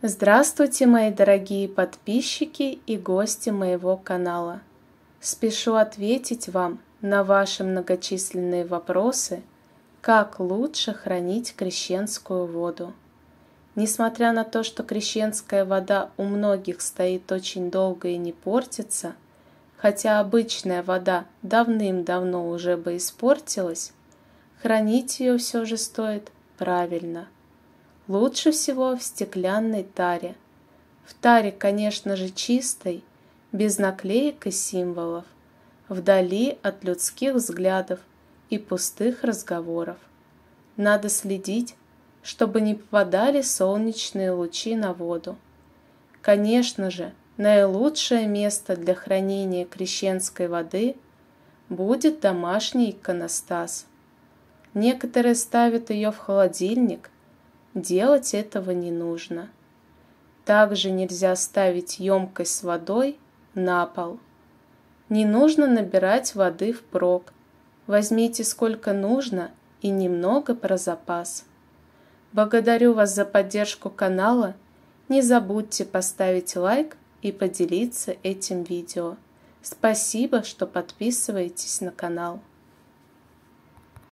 Здравствуйте, мои дорогие подписчики и гости моего канала! Спешу ответить вам на ваши многочисленные вопросы, как лучше хранить крещенскую воду. Несмотря на то, что крещенская вода у многих стоит очень долго и не портится, хотя обычная вода давным-давно уже бы испортилась, хранить ее все же стоит правильно. Лучше всего в стеклянной таре. В таре, конечно же, чистой, без наклеек и символов, вдали от людских взглядов и пустых разговоров. Надо следить, чтобы не попадали солнечные лучи на воду. Конечно же, наилучшее место для хранения крещенской воды будет домашний иконостас. Некоторые ставят ее в холодильник, делать этого не нужно. Также нельзя ставить емкость с водой на пол. Не нужно набирать воды впрок. Возьмите сколько нужно и немного про запас. Благодарю вас за поддержку канала. Не забудьте поставить лайк и поделиться этим видео. Спасибо, что подписываетесь на канал.